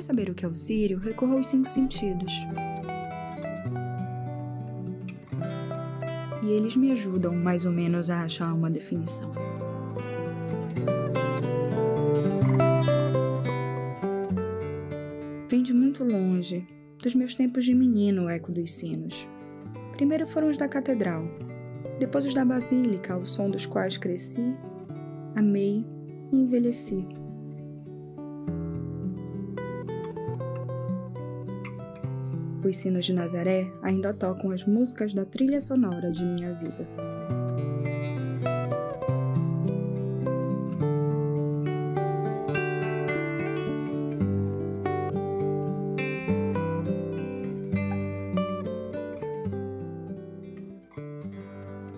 Para saber o que é o Círio, recorra aos 5 sentidos. E eles me ajudam mais ou menos a achar uma definição. Vem de muito longe, dos meus tempos de menino, o eco dos sinos. Primeiro foram os da catedral, depois os da basílica, ao som dos quais cresci, amei e envelheci. Os sinos de Nazaré ainda tocam as músicas da trilha sonora de minha vida.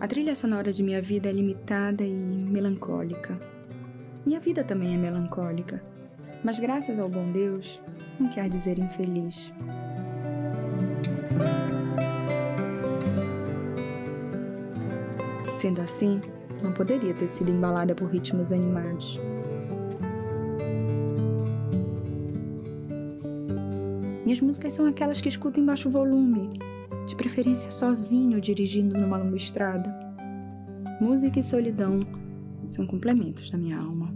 A trilha sonora de minha vida é limitada e melancólica. Minha vida também é melancólica, mas graças ao bom Deus, não quer dizer infeliz. Sendo assim, não poderia ter sido embalada por ritmos animados. Minhas músicas são aquelas que escuto em baixo volume, de preferência sozinho, dirigindo numa longa estrada. Música e solidão são complementos da minha alma.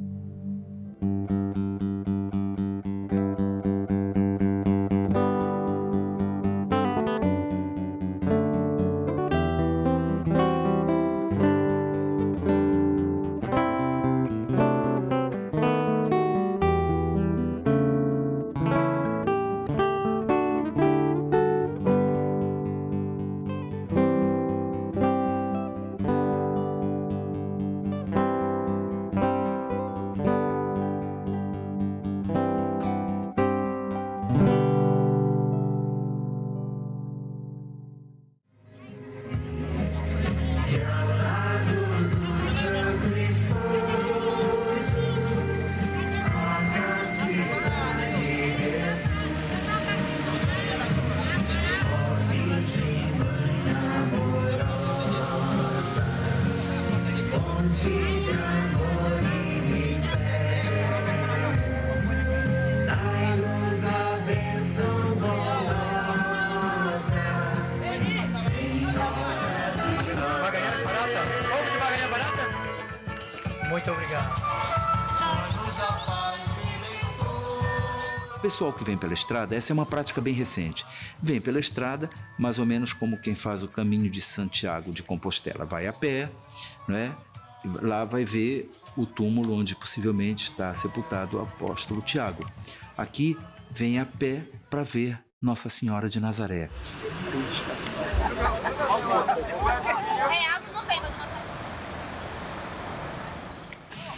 Muito obrigado. Pessoal que vem pela estrada, essa é uma prática bem recente. Vem pela estrada, mais ou menos como quem faz o caminho de Santiago de Compostela. Vai a pé, né? Lá vai ver o túmulo onde possivelmente está sepultado o apóstolo Tiago. Aqui vem a pé para ver Nossa Senhora de Nazaré.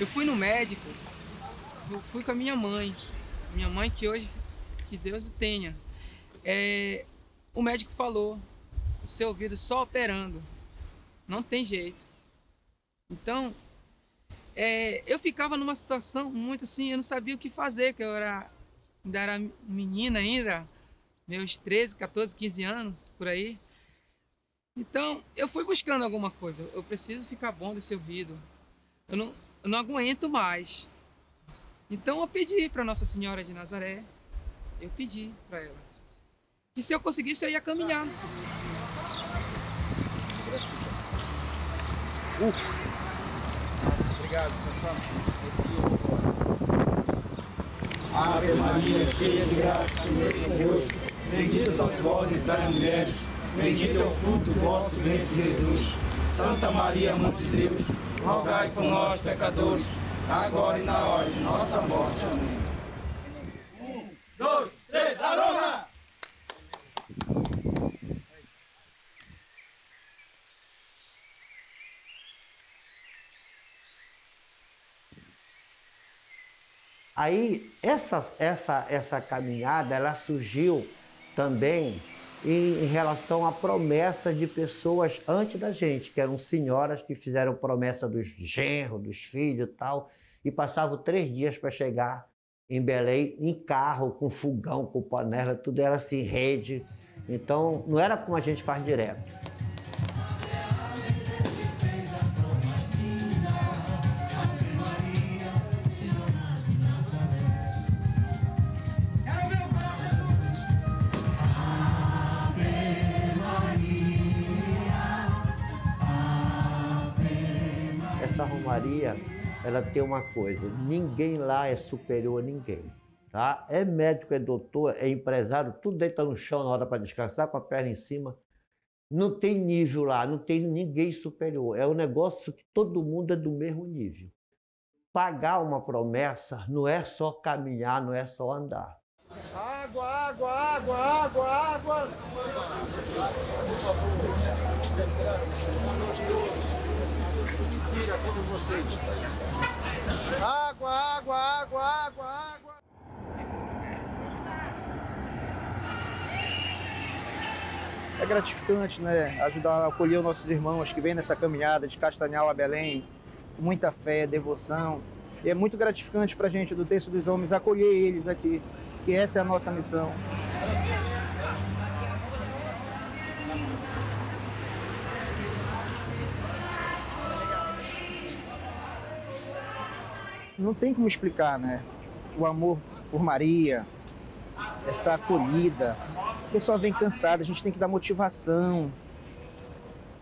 Eu fui no médico, fui com a minha mãe que hoje, que Deus o tenha, o médico falou, o seu ouvido só operando, não tem jeito. Então, eu ficava numa situação muito assim, eu não sabia o que fazer, que eu ainda era menina ainda, meus 13, 14, 15 anos, por aí. Então, eu fui buscando alguma coisa, eu preciso ficar bom desse ouvido, eu não aguento mais. Então eu pedi para Nossa Senhora de Nazaré, eu pedi para ela, que se eu conseguisse eu ia caminhar no Círio. Obrigado, Santana. Ave Maria, cheia de graça, o Senhor é convosco. Bendita sois vós entre as mulheres, bendito é o fruto do vosso ventre, Jesus. Santa Maria, Mãe de Deus, rogai por nós, pecadores, agora e na hora de nossa morte. Amém. 1, 2, 3, alona! Aí, essa caminhada, ela surgiu também em relação à promessa de pessoas antes da gente, que eram senhoras que fizeram promessa dos genros, dos filhos e tal, e passavam 3 dias para chegar em Belém, em carro, com fogão, com panela, tudo era assim, rede. Então, não era como a gente faz direto. Era o meu Maria, ela tem uma coisa, ninguém lá é superior a ninguém, tá? É médico, é doutor, é empresário, tudo deita no chão na hora para descansar, com a perna em cima. Não tem nível lá, não tem ninguém superior. É um negócio que todo mundo é do mesmo nível. Pagar uma promessa não é só caminhar, não é só andar. Água, água, água, água, água! Círio, a todos vocês. Água, água, água, água, água! É gratificante, né? Ajudar a acolher os nossos irmãos que vêm nessa caminhada de Castanhal a Belém, com muita fé, devoção. E é muito gratificante para a gente do Terço dos Homens acolher eles aqui, que essa é a nossa missão. Não tem como explicar, né? O amor por Maria, essa acolhida. O pessoal vem cansado, a gente tem que dar motivação,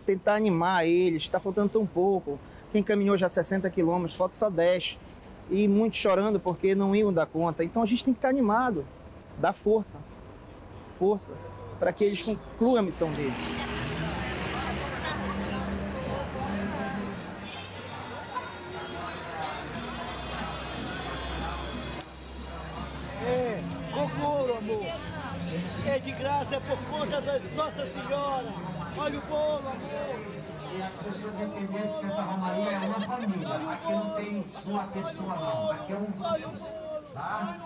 tentar animar eles, está faltando tão pouco. Quem caminhou já 60 quilômetros, falta só 10. E muitos chorando porque não iam dar conta. Então a gente tem que estar animado, dar força, força, para que eles concluam a missão deles. É, conclua, amor. É de graça, é por conta da Nossa Senhora. Olha o bolo, amor. E as pessoas entendessem que essa Romaria é uma família. Aqui não tem uma pessoa, não. Aqui é um bolo, tá?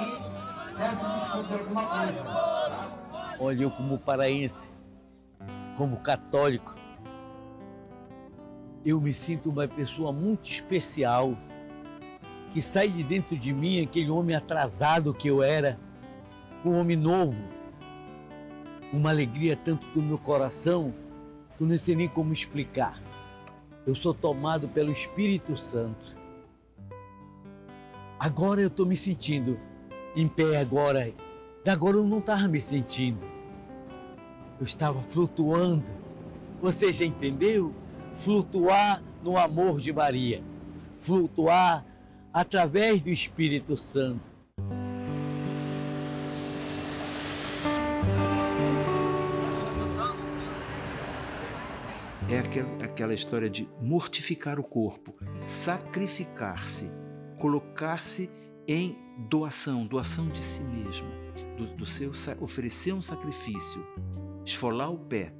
E peço desculpa alguma coisa. Olha, eu como paraense, como católico, eu me sinto uma pessoa muito especial, que sai de dentro de mim aquele homem atrasado que eu era, um homem novo, uma alegria tanto do meu coração, que eu não sei nem como explicar. Eu sou tomado pelo Espírito Santo. Agora eu estou me sentindo em pé agora. Agora eu não estava me sentindo. Eu estava flutuando. Você já entendeu? Flutuar no amor de Maria. Flutuar através do Espírito Santo. É aquela história de mortificar o corpo, sacrificar-se, colocar-se em doação, doação de si mesmo, oferecer um sacrifício, esfolar o pé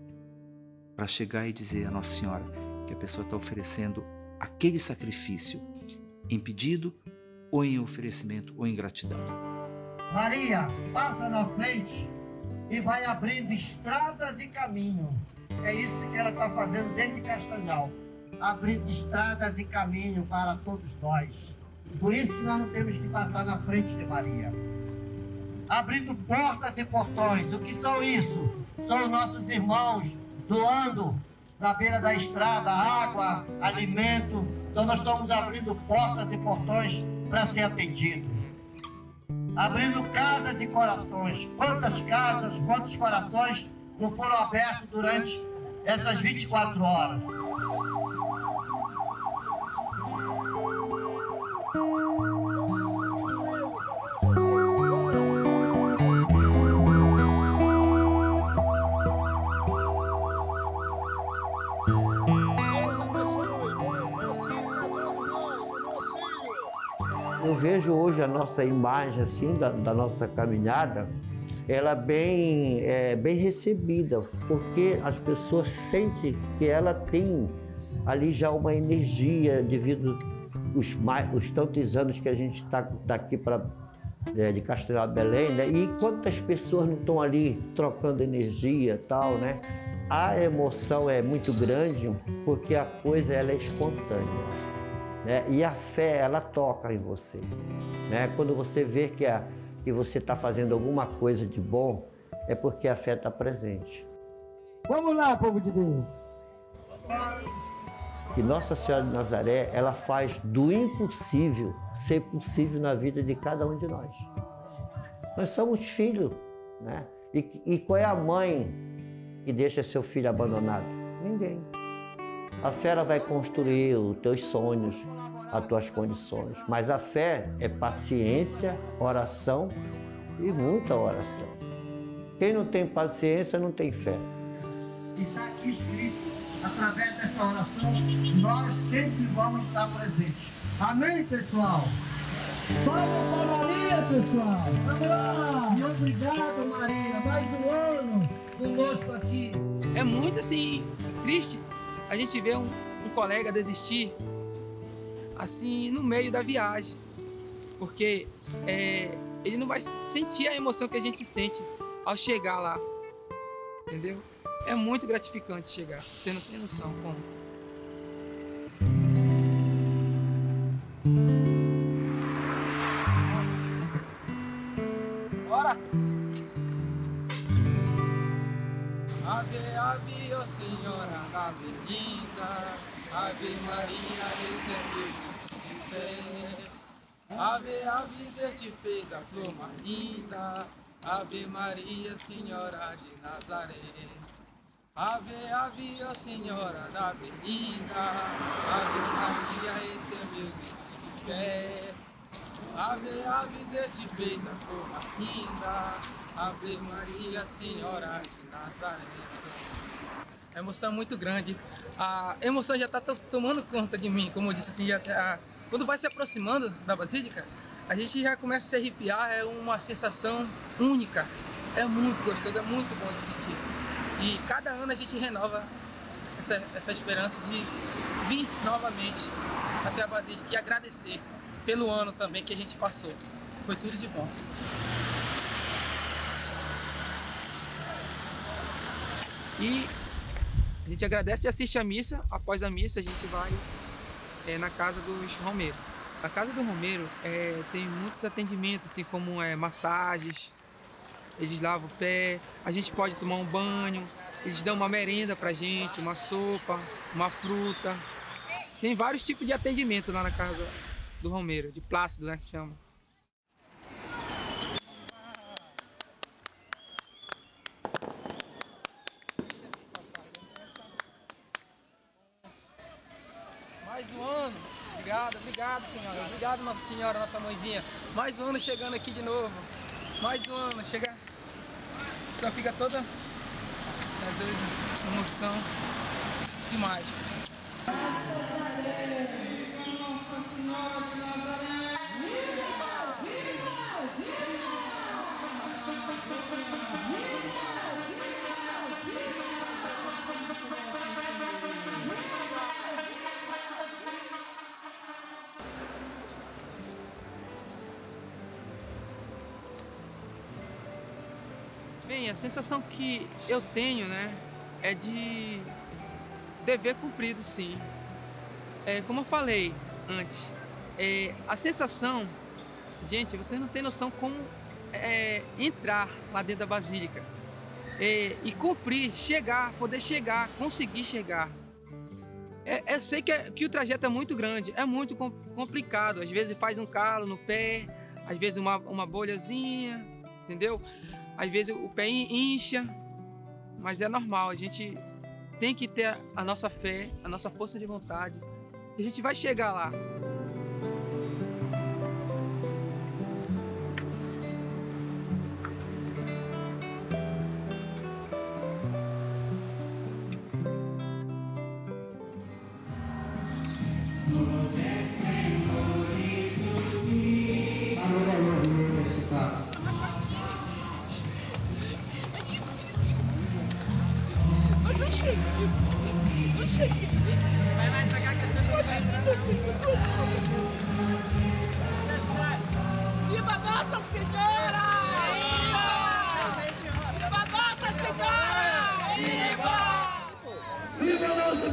para chegar e dizer à Nossa Senhora que a pessoa está oferecendo aquele sacrifício em pedido ou em oferecimento ou em gratidão. Maria, passa na frente e vai abrindo estradas e caminhos. É isso que ela está fazendo dentro de Castanhal, abrindo estradas e caminho para todos nós. Por isso que nós não temos que passar na frente de Maria. Abrindo portas e portões, o que são isso? São os nossos irmãos doando na beira da estrada água, alimento. Então nós estamos abrindo portas e portões para ser atendidos. Abrindo casas e corações. Quantas casas, quantos corações não foram abertos durante essas 24 horas. Eu vejo hoje a nossa imagem assim da nossa caminhada, ela bem recebida, porque as pessoas sentem que ela tem ali já uma energia devido aos tantos anos que a gente está daqui de Castanhal a Belém, né? E quantas pessoas não estão ali trocando energia e tal, né? A emoção é muito grande porque a coisa ela é espontânea, né? E a fé ela toca em você, né? Quando você vê que você está fazendo alguma coisa de bom, é porque a fé está presente. Vamos lá, povo de Deus! E Nossa Senhora de Nazaré, ela faz do impossível ser possível na vida de cada um de nós. Nós somos filhos, né? E qual é a mãe que deixa seu filho abandonado? Ninguém. A fé ela vai construir os teus sonhos, as tuas condições. Mas a fé é paciência, oração e muita oração. Quem não tem paciência não tem fé. Está aqui escrito, através dessa oração, nós sempre vamos estar presentes. Amém, pessoal? Vamos para Maria, pessoal! Vamos lá! E obrigado, Maria, mais um ano conosco aqui. É muito, assim, triste a gente ver um colega desistir, assim, no meio da viagem, porque ele não vai sentir a emoção que a gente sente ao chegar lá, entendeu? É muito gratificante chegar, você não tem noção como. Bora! Ave, ó Senhora, ave linda, Ave Maria, recebe de fé. Ave, Deus te fez a flor mais linda, Ave Maria, Senhora de Nazaré. Ave, ó Senhora da Belém, Ave Maria, esse é meu grito de fé. Ave, Deus te fez a flor mais linda, Ave Maria, Senhora de Nazaré. A emoção é muito grande, a emoção já está tomando conta de mim, como eu disse, assim, quando vai se aproximando da Basílica, a gente já começa a se arrepiar, é uma sensação única, é muito gostoso, é muito bom de sentir. E cada ano a gente renova essa esperança de vir novamente até a Basílica e agradecer pelo ano também que a gente passou. Foi tudo de bom. E a gente agradece e assiste a missa. Após a missa a gente vai na Casa dos Romeiro. A Casa do Romeiro tem muitos atendimentos, assim como massagens. Eles lavam o pé, a gente pode tomar um banho, eles dão uma merenda pra gente, uma sopa, uma fruta. Tem vários tipos de atendimento lá na Casa do Romeiro, de Plácido, né, que chama. Mais um ano. Obrigado, senhora. Obrigado, Nossa Senhora, nossa mãezinha. Mais um ano chegando aqui de novo. Mais um ano, chega. Só fica toda doida, emoção demais. Nossa Senhora de Nazaré, viva, viva, Bem, a sensação que eu tenho, né, é de dever cumprido, sim. Como eu falei antes, a sensação, gente, vocês não têm noção como entrar lá dentro da Basílica e cumprir, chegar, poder chegar, conseguir chegar. Eu sei que o trajeto é muito grande, é muito complicado. Às vezes faz um calo no pé, às vezes uma bolhazinha, entendeu? Às vezes o pé incha, mas é normal, a gente tem que ter a nossa fé, a nossa força de vontade, e a gente vai chegar lá. Vai pagar que você não vai entrar. Viva Nossa Senhora! Viva Nossa Senhora! Viva! Viva Nossa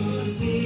Conseguimos!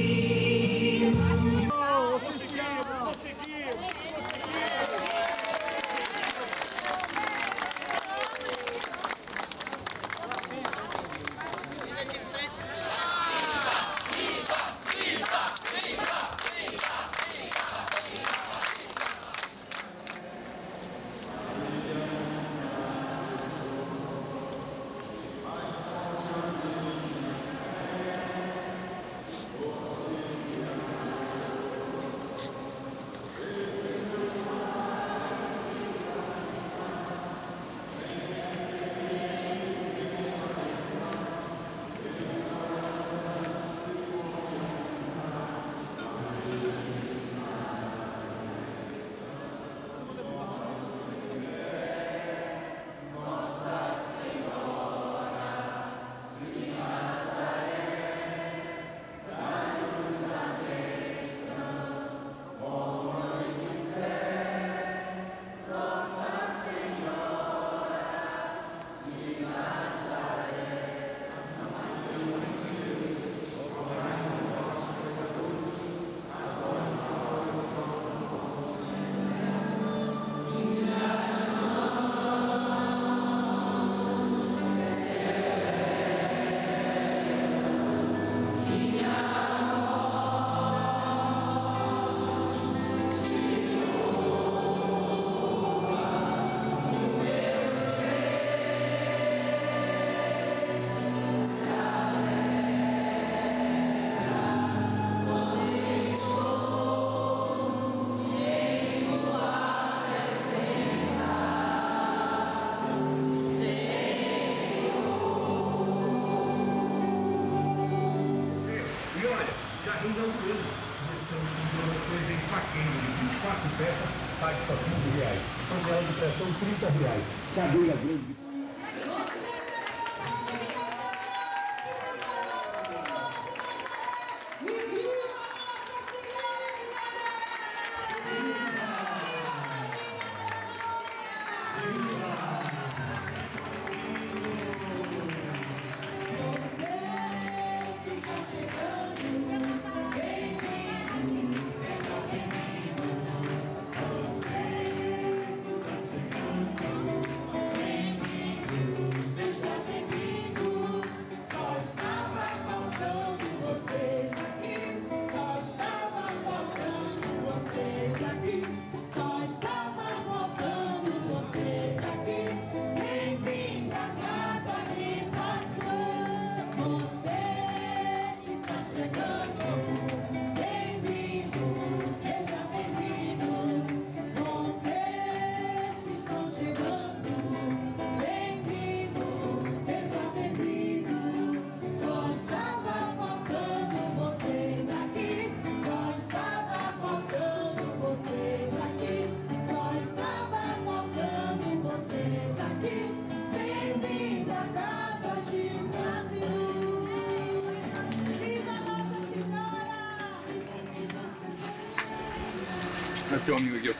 Teu amigo aqui, ó.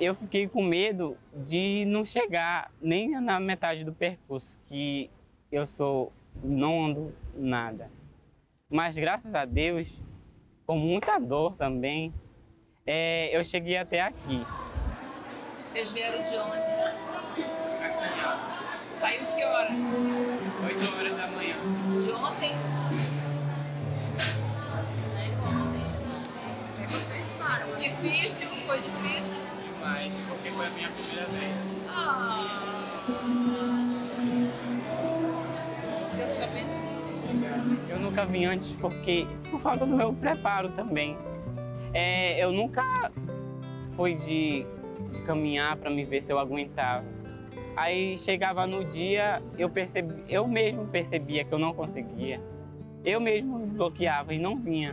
Eu fiquei com medo de não chegar nem na metade do percurso, que eu não ando nada. Mas graças a Deus, com muita dor também, eu cheguei até aqui. Vocês vieram de onde? Saiu que horas? 8 horas da manhã. De ontem? Nem ontem. Aí vocês param. Difícil? Foi difícil? Demais, porque foi a minha primeira vez. Ah! Deus te abençoe. Eu nunca vim antes porque, por falta do meu preparo também. Eu nunca fui de caminhar para me ver se eu aguentava. Aí chegava no dia, eu mesmo percebia que eu não conseguia. Eu mesmo me bloqueava e não vinha.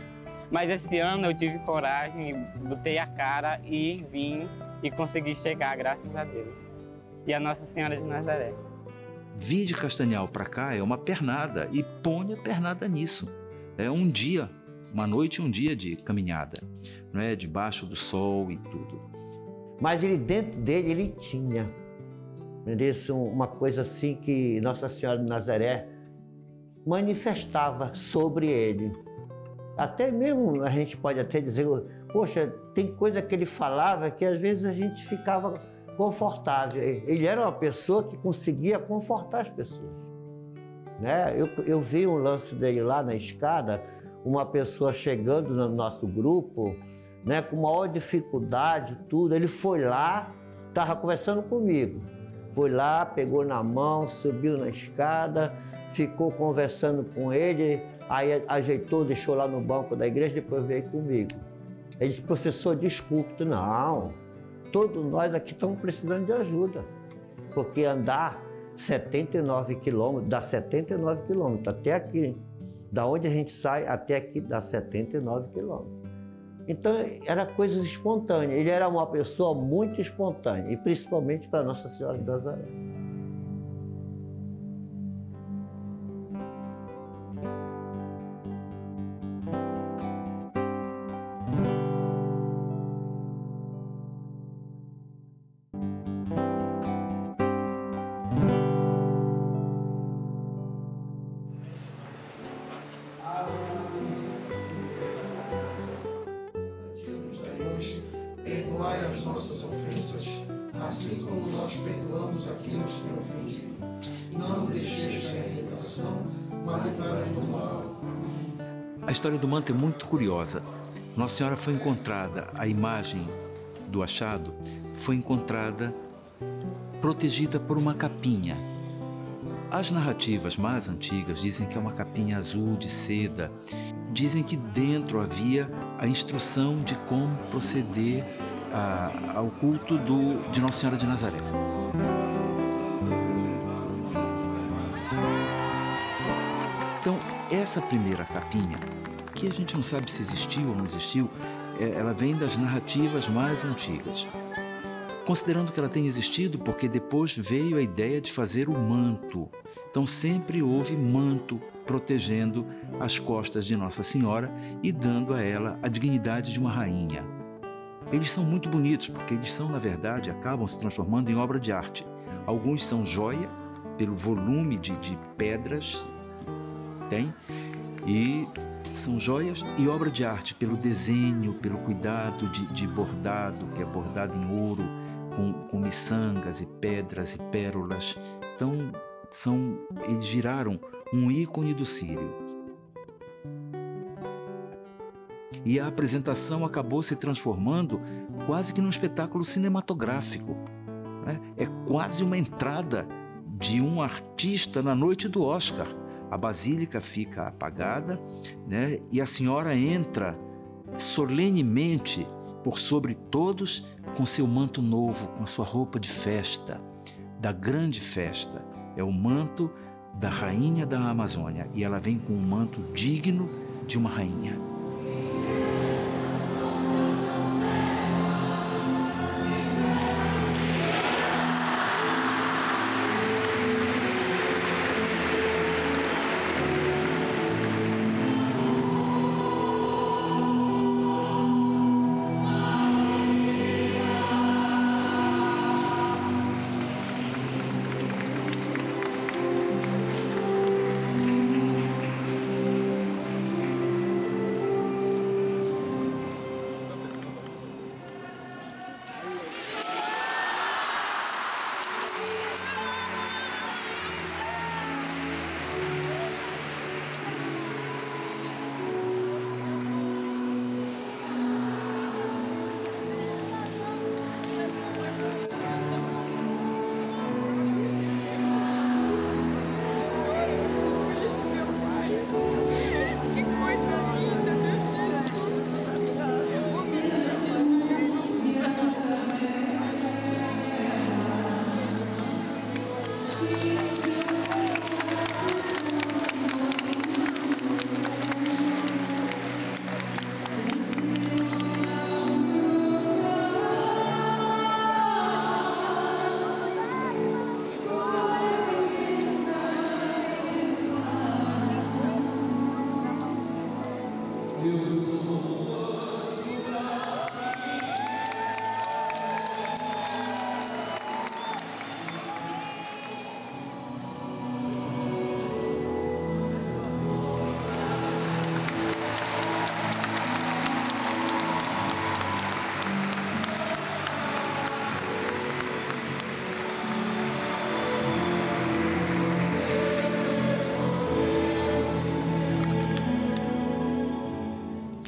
Mas esse ano eu tive coragem, botei a cara e vim e consegui chegar, graças a Deus. E a Nossa Senhora de Nazaré. Vir de Castanhal para cá é uma pernada e põe a pernada nisso. É um dia, uma noite e um dia de caminhada, não é? Debaixo do sol e tudo. Mas ele, dentro dele ele tinha uma coisa assim que Nossa Senhora de Nazaré manifestava sobre ele. Até mesmo a gente pode até dizer, poxa, tem coisa que ele falava que às vezes a gente ficava confortável. Ele era uma pessoa que conseguia confortar as pessoas. Né? Eu vi um lance dele lá na escada, uma pessoa chegando no nosso grupo, né, com maior dificuldade, tudo. Ele foi lá, estava conversando comigo. Foi lá, pegou na mão, subiu na escada, ficou conversando com ele, aí ajeitou, deixou lá no banco da igreja, depois veio comigo. Ele disse, professor, desculpe. Não, todos nós aqui estamos precisando de ajuda, porque andar 79 quilômetros, dá 79 quilômetros até aqui, da onde a gente sai até aqui dá 79 quilômetros. Então, eram coisas espontâneas. Ele era uma pessoa muito espontânea, e principalmente para Nossa Senhora de Nazaré. A história do manto é muito curiosa. Nossa Senhora foi encontrada, a imagem do achado foi encontrada protegida por uma capinha. As narrativas mais antigas dizem que é uma capinha azul de seda. Dizem que dentro havia a instrução de como proceder ao culto de Nossa Senhora de Nazaré. Então, essa primeira capinha, que a gente não sabe se existiu ou não existiu, ela vem das narrativas mais antigas. Considerando que ela tenha existido, porque depois veio a ideia de fazer o manto. Então sempre houve manto protegendo as costas de Nossa Senhora e dando a ela a dignidade de uma rainha. Eles são muito bonitos, porque eles são, na verdade, acabam se transformando em obra de arte. Alguns são joia, pelo volume de pedras que tem, e são joias e obra de arte, pelo desenho, pelo cuidado de bordado, que é bordado em ouro, com miçangas e pedras e pérolas. Então, eles viraram um ícone do Círio. E a apresentação acabou se transformando quase que num espetáculo cinematográfico, né? É quase uma entrada de um artista na noite do Oscar. A Basílica fica apagada, né? E a senhora entra solenemente por sobre todos, com seu manto novo, com a sua roupa de festa, da grande festa. É o manto da rainha da Amazônia, e ela vem com um manto digno de uma rainha.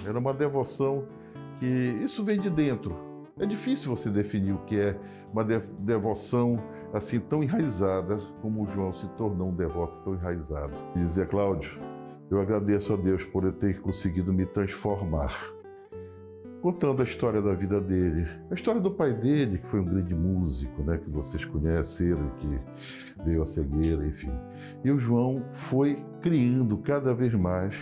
Era uma devoção que... isso vem de dentro. É difícil você definir o que é uma devoção assim tão enraizada como o João se tornou um devoto tão enraizado. E dizia: Cláudio, eu agradeço a Deus por eu ter conseguido me transformar. Contando a história da vida dele, a história do pai dele, que foi um grande músico, né, que vocês conheceram, que veio a cegueira, enfim. E o João foi criando cada vez mais...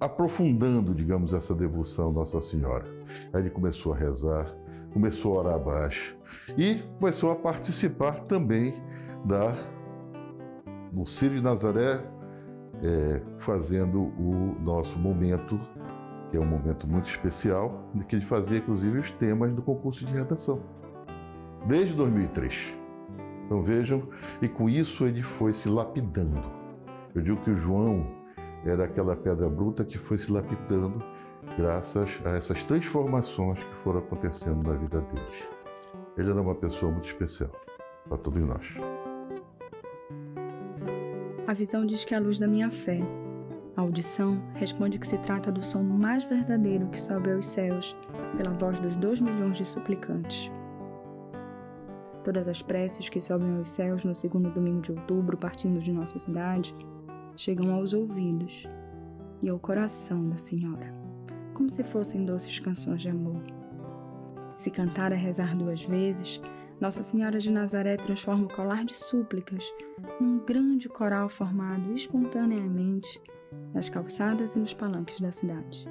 aprofundando, digamos, essa devoção à Nossa Senhora. Aí ele começou a rezar, começou a orar abaixo e começou a participar também do Círio de Nazaré, fazendo o nosso momento, que é um momento muito especial, que ele fazia, inclusive, os temas do concurso de redação, desde 2003. Então vejam, e com isso ele foi se lapidando. Eu digo que o João era aquela pedra bruta que foi se lapidando graças a essas transformações que foram acontecendo na vida dele. Ele era uma pessoa muito especial para todos nós. A visão diz que é a luz da minha fé. A audição responde que se trata do som mais verdadeiro que sobe aos céus pela voz dos 2 milhões de suplicantes. Todas as preces que sobem aos céus no segundo domingo de outubro, partindo de nossa cidade, chegam aos ouvidos e ao coração da Senhora, como se fossem doces canções de amor. Se cantar a rezar 2 vezes, Nossa Senhora de Nazaré transforma o colar de súplicas num grande coral formado espontaneamente nas calçadas e nos palanques da cidade.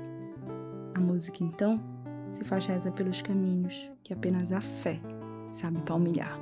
A música, então, se faz reza pelos caminhos que apenas a fé sabe palmilhar.